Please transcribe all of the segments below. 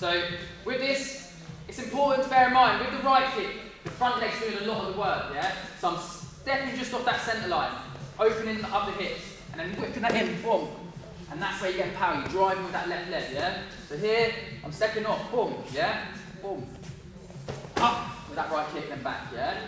So with this, it's important to bear in mind, with the right kick, the front leg's doing a lot of the work, yeah? So I'm stepping just off that centre line, opening up the hips, and then whipping that in, boom. And that's where you get power, you're driving with that left leg, yeah? So here, I'm stepping off, boom, yeah? Boom. Up with that right kick, then back, yeah?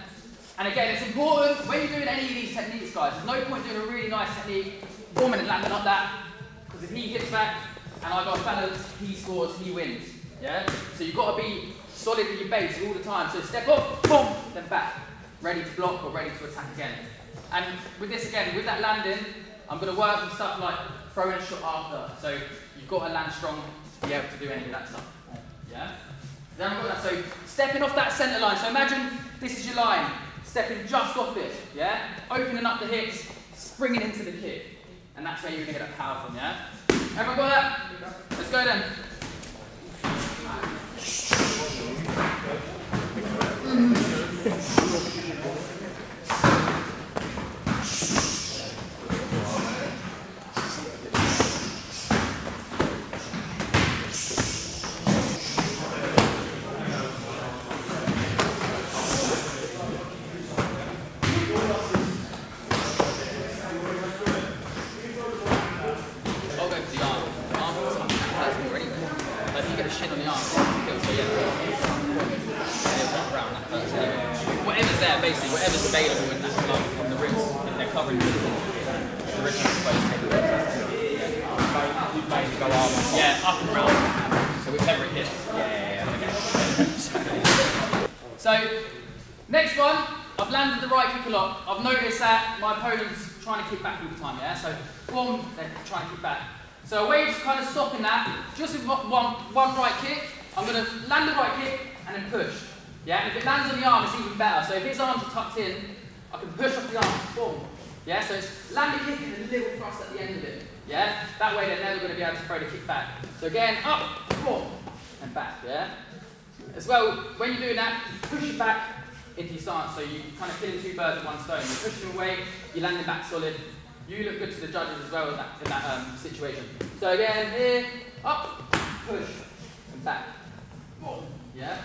And again, it's important, when you're doing any of these techniques, guys, there's no point doing a really nice technique, booming and landing like that, because if he hits back, and I got balance, he scores, he wins, yeah? So you've got to be solid in your base all the time. So step off, boom, then back. Ready to block or ready to attack again. And with this again, with that landing, I'm going to work on stuff like throwing a shot after. So you've got to land strong to be able to do any of that stuff, yeah? Then I've got that, so stepping off that centre line. So imagine this is your line, stepping just off it, yeah? Opening up the hips, springing into the kick. And that's where you're going to get that power from, yeah? Everyone got that? Let's go then. Whatever's available in that club from the ribs, if they're covering the ribs, you're supposed to take the ribs out. You basically go up and up and round. So whichever it is. Yeah. So, next one, I've landed the right kick a lot. I've noticed that my opponent's trying to kick back all the time, yeah? So, boom, they're trying to kick back. So, a way of kind of stopping that, just with one right kick, I'm going to land the right kick and then push. Yeah, and if it lands on the arm, it's even better. So if his arms are tucked in, I can push off the arm, boom. Yeah, so it's landing kick and a little thrust at the end of it. Yeah, that way they're never going to be able to throw the kick back. So again, up, boom, and back, yeah? As well, when you're doing that, you push it back into your stance, so you kind of killing two birds with one stone. You're pushing away, you're landing back solid. You look good to the judges as well in that situation. So again, here, up, push, and back, boom, yeah?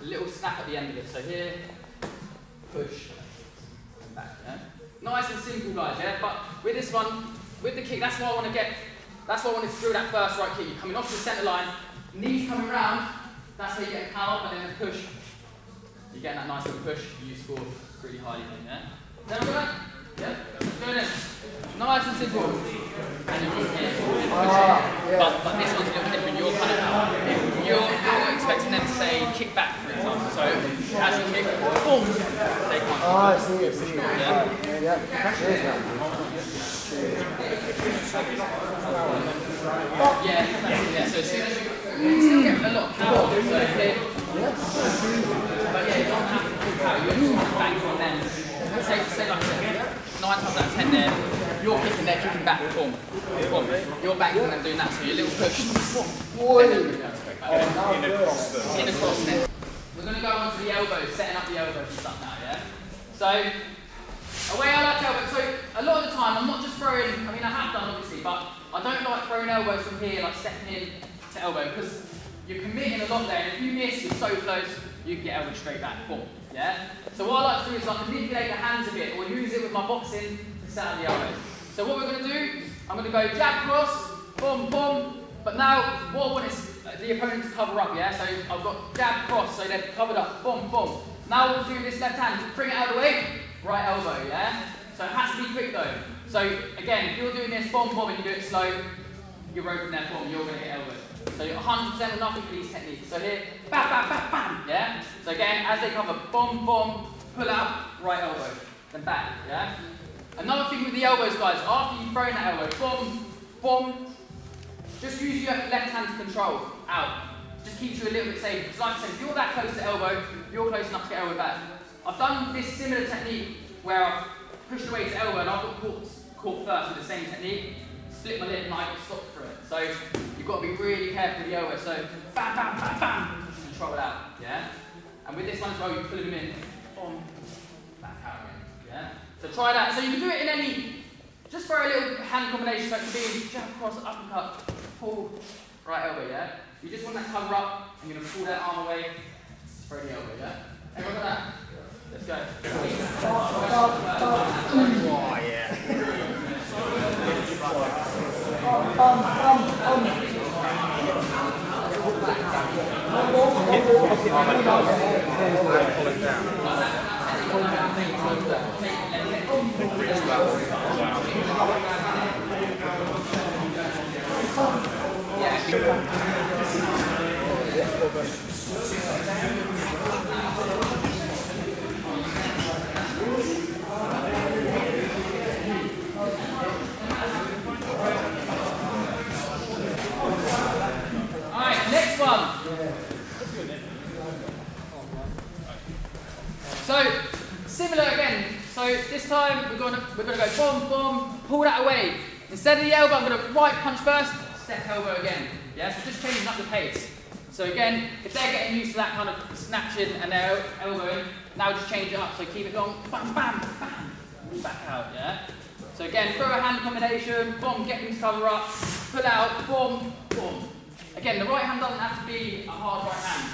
A little snap at the end of it. So here, push, and back, yeah? Nice and simple, guys, yeah? But with this one, with the kick, that's why I want to get, that's why I want to through that first right kick. You're coming off the centre line, knees coming round, that's how you get power, and then push. You're getting that nice little push, you score really highly in there. Then we're going, yeah? Doing it. Nice and simple. And you're just here, pushing. But this one's a little different. You're kind of, you're expecting them to say, kick back, for example. So, as you kick, boom, they can't. Oh, I see it, Yeah, so as soon as you still get a lot of power, so here. But yeah, you don't have to pull power, you're just bang on them. Say like I said, 9 times out of 10 there, you're kicking, they're kicking back, boom. You're backing them doing that, so your little push. In a cross net. We're going to go on to the elbows, setting up the elbows and stuff now, yeah? So, a way I like elbows, so a lot of the time I'm not just throwing, I mean I have done obviously, but I don't like throwing elbows from here, like stepping in to elbow, because you're committing a lot there, and if you miss, you're so close, you can get elbow straight back, boom, yeah? So what I like to do is I manipulate the hands a bit, or use it with my boxing to set up the elbows. So what we're going to do, I'm going to go jab cross, boom, boom, but now what I want is the opponent to cover up, yeah? So I've got jab, cross, so they're covered up, boom, boom. Now we'll do this left hand, bring it out of the way, right elbow, yeah? So it has to be quick though. So again, if you're doing this, boom, boom, and you do it slow, you're over from there, boom, you're going to get elbowed. So you're 100% nothing for these techniques. So here, bam, bam, bam, bam, yeah? So again, as they cover, boom, boom, pull out, right elbow, then back, yeah? Another thing with the elbows, guys, after you've thrown that elbow, boom, boom, just use your left hand to control, out. Just keeps you a little bit safe. Because like I said, if you're that close to elbow, you're close enough to get elbow back. I've done this similar technique where I've pushed away to elbow and I've got caught first with the same technique, split my lip and I got stopped for it. So you've got to be really careful with the elbow. So bam, bam, bam, bam, just control it out, yeah? And with this one as well, you pull them in, boom, back out again, yeah? So try that. So you can do it in any, just throw a little hand combination, so it can be jab, cross, uppercut, pull, right elbow, yeah? We just want that cover up. I'm going to pull that arm away. Throw the elbow, yeah? Everyone got that? Let's go. Oh, yeah. So similar again. So this time we're going to go bomb, bomb, pull that away. Instead of the elbow, I'm going to right punch first, step elbow again. Yeah, so just changing up the pace. So again, if they're getting used to that kind of snatching and their elbowing, now just change it up. So keep it going, bam, bam, bam, back out. Yeah. So again, throw a hand combination, bomb, get them to cover up, pull out, bomb, bomb. Again, the right hand doesn't have to be a hard right hand.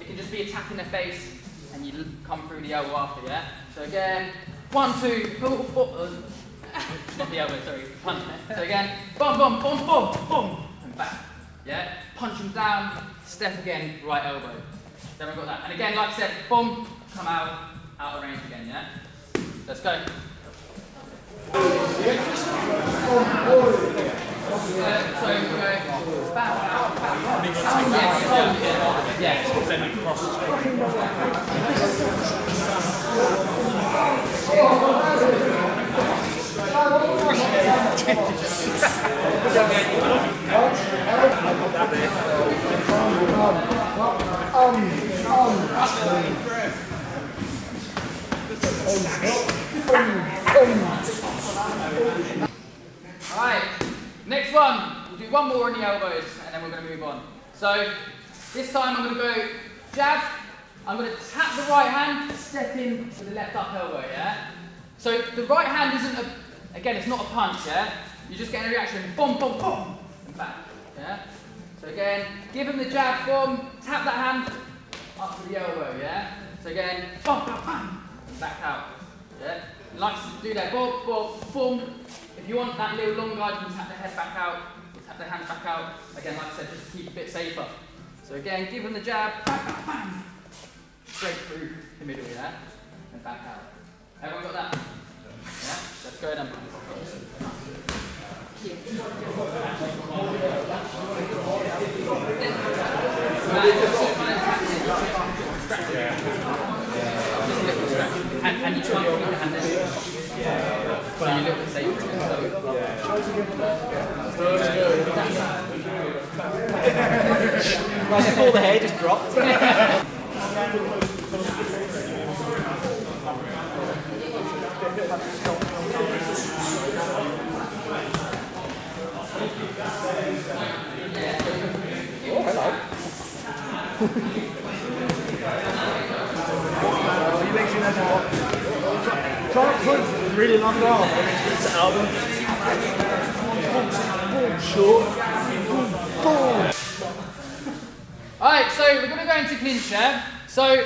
It can just be a tap in the face, and you come through the elbow after, yeah? So again, one, two, pull, pull. Not the elbow, sorry, punch. So again, boom, boom, boom, boom, boom, and back, yeah? Punch them down, step again, right elbow. Then we've got that. And again, like I said, boom, come out of range again, yeah? Let's go. So we go back, out, yeah, Alright, next one, we'll do one more on the elbows and then we're going to move on. So this time I'm going to go jab, I'm going to tap the right hand, step in with the left up elbow, yeah? So the right hand isn't a, again, it's not a punch, yeah? You're just getting a reaction, boom, boom, boom, and back, yeah? So again, give him the jab, boom, tap that hand, up to the elbow, yeah? So again, boom, boom, boom, and back out, yeah? Like to do that, boom, boom, boom. If you want that little long guide, you can tap the head back out, tap the hand back out. Again, like I said, just to keep it a bit safer. So again, give him the jab, bam, bam, bam. Straight through the middle, yeah? And back out. Everyone got that? Yeah? Let's go then. And you can't keep the hand in. So you look at safe. Right before the hair just dropped. Really long arm. It's an album. Alright, so we're going to go into clinch, yeah? So,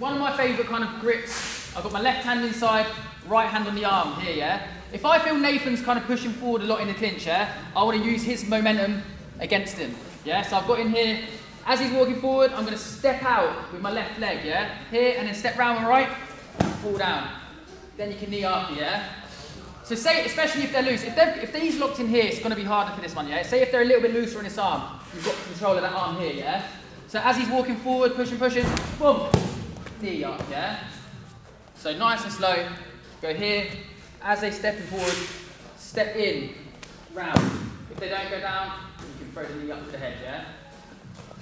one of my favourite kind of grips, I've got my left hand inside, right hand on the arm here, yeah? If I feel Nathan's kind of pushing forward a lot in the clinch, yeah? I want to use his momentum against him, yeah? So I've got in here, as he's walking forward, I'm going to step out with my left leg, yeah? Here, and then step round my right, pull down. Then you can knee after, yeah? So say, especially if they're loose, if they're locked in here, it's going to be harder for this one, yeah? Say if they're a little bit looser in this arm, you've got control of that arm here, yeah? So as he's walking forward, pushing, pushing, boom, knee up, yeah? So nice and slow, go here, as they stepping forward, step in, round. If they don't go down, you can throw the knee up to the head, yeah?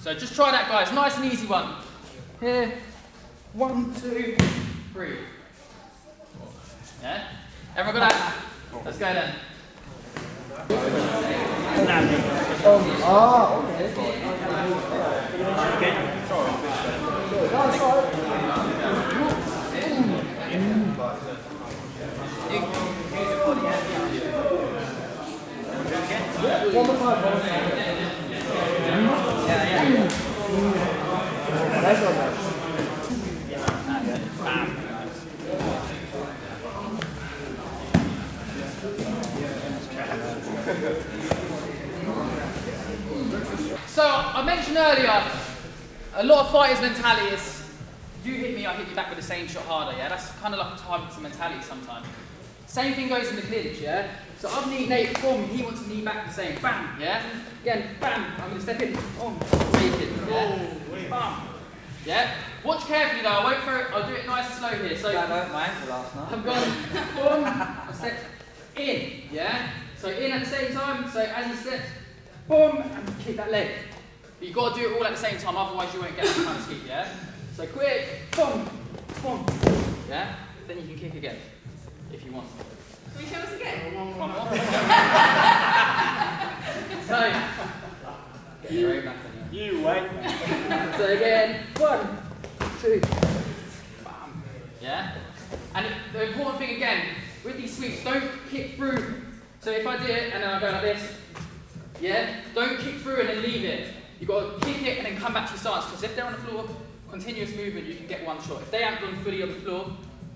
So just try that, guys, nice and easy one. Here, one, two, three. Yeah? Everyone got that? Let's go then. Okay. mentioned earlier, a lot of fighters' mentality is, you hit me, I hit you back with the same shot harder, yeah? That's kind of like a targeting mentality sometimes. Same thing goes in the clinch, yeah? So I've kneed Nate before me, he wants to knee back the same, bam, yeah? Again, bam, I'm gonna step in, oh, take it, yeah? Oh, bam, yeah? Watch carefully though, I won't throw it, I'll do it nice and slow here, so... Yeah, I don't mind the last night. I'm going, boom, I step in, yeah? So in at the same time, so as he steps, boom, and kick that leg. But you've got to do it all at the same time, otherwise you won't get that kind of kick, yeah? So quick, boom, boom, yeah? Then you can kick again, if you want. Can we show us again? So, you wait. So again, one, two, bam, yeah? And the important thing again, with these sweeps, don't kick through. So if I do it and then I go like this, yeah? Don't kick through and then leave it. You've got to kick it and then come back to your stance, because if they're on the floor, continuous movement, you can get one shot. If they haven't gone fully on the floor,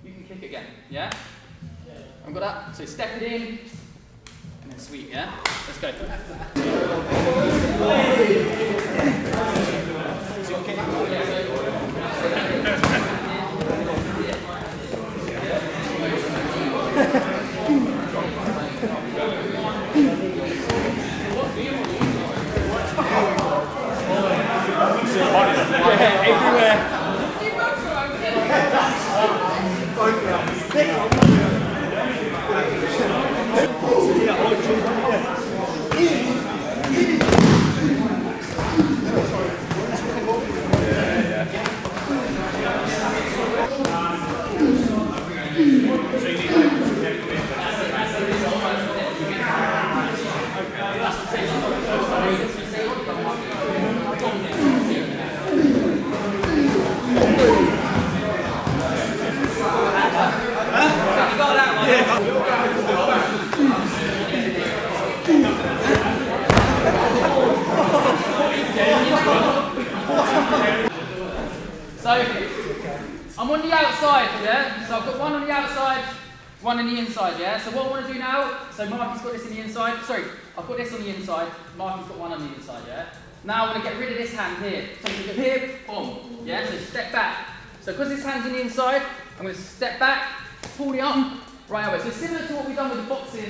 you can kick again, yeah? I've got that, so step it in, and then sweep, yeah? Let's go. So, I'm on the outside, yeah? So I've got one on the outside, one on the inside, yeah? So what I want to do now, so Marky's got this on the inside, sorry, I've got this on the inside, Marky's got one on the inside, yeah? Now I want to get rid of this hand here. So I'm going to here, boom, yeah? So step back. So because this hand's on the inside, I'm going to step back, pull the arm, right away. So similar to what we've done with the boxing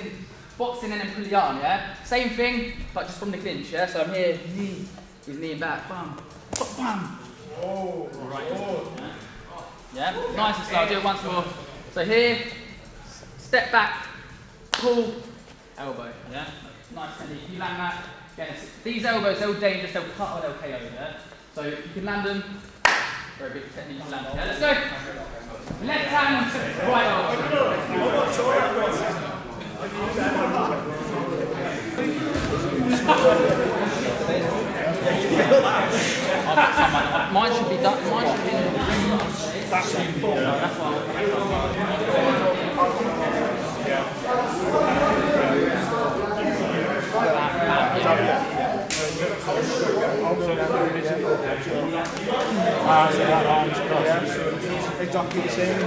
and then pull the arm, yeah? Same thing, but just from the clinch, yeah? So I'm here, knee, he's kneeing back, bam, bam. Oh, right. Yeah, nice and slow. I'll do it once more. So here, step back, pull, elbow. Yeah, nice and easy. You land that. Again, these elbows, they're all dangerous. They'll cut or they'll KO. Yeah. So you can land them. Very good technique to land. Yeah, let's go. Left hand, right arm. Mine should be done. Mine should be done. That's important. That's why. So that arm's crossed. Exactly the same.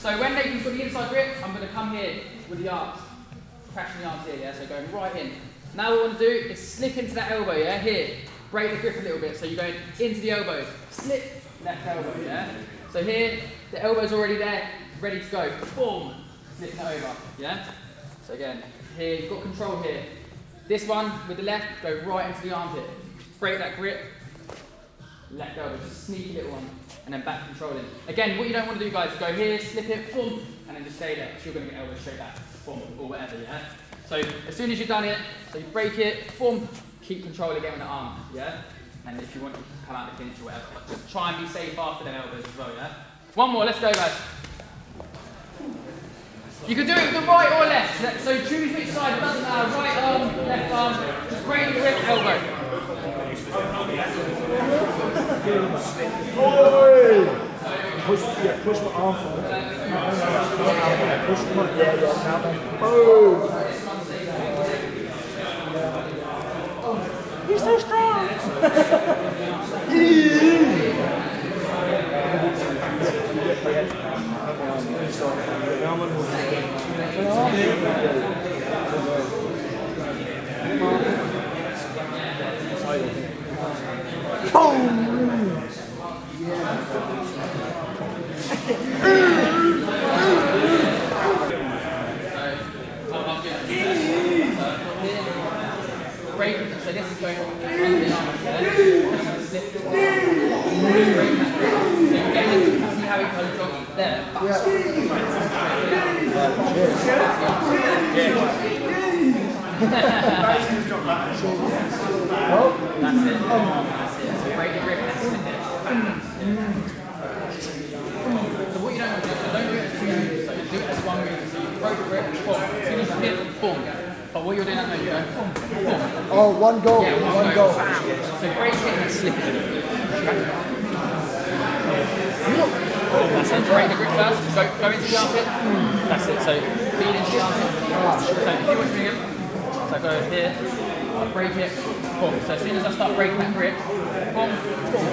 So when Nathan's got the inside grip, I'm going to come here with the arms, crashing the arms here, yeah, so going right in. Now what we want to do is slip into that elbow, yeah, here, break the grip a little bit, so you're going into the elbow, slip, left elbow, yeah. So here, the elbow's already there, ready to go, boom, slip that over, yeah. So again, here, you've got control here. This one, with the left, go right into the arm here, break that grip, left elbow, just a sneaky little one, and then back controlling. Again, what you don't want to do, guys, is go here, slip it, boom, and then just stay there, because you're going to get elbow straight back, boom, or whatever, yeah? So as soon as you've done it, so you break it, boom, keep control again with the arm, yeah? And if you want to come out the finish or whatever, just try and be safe after them elbows as well, yeah? One more, let's go, guys. You can do it with the right or left, so choose which side, it doesn't matter, right arm, left arm, just break the grip, elbow. Push my arm forward. Push my elbow. Oh! You're so strong! So this is going on with the arm, see how it goes on there. That's it. So break the grip and slip it. So what you don't want to do, so don't do it as two moves, so do it as one move. So you break the grip, boom. As soon as you hit, boom. But what you're doing at the moment, you're going, boom, boom. Oh, one goal, yeah, one goal. So break it and slip it. That's it, break the grip first, go into the armpit. That's it, so feed into the armpit. So if you want to bring it, so go here, break it, boom. So as soon as I start breaking that grip, boom, boom.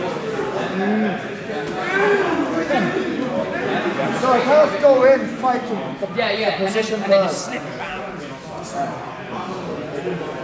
So first go in, fight to the position first. And then just slip it back. Thank you.